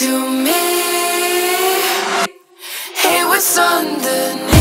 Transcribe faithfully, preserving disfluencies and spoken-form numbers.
To me, hey, what's underneath?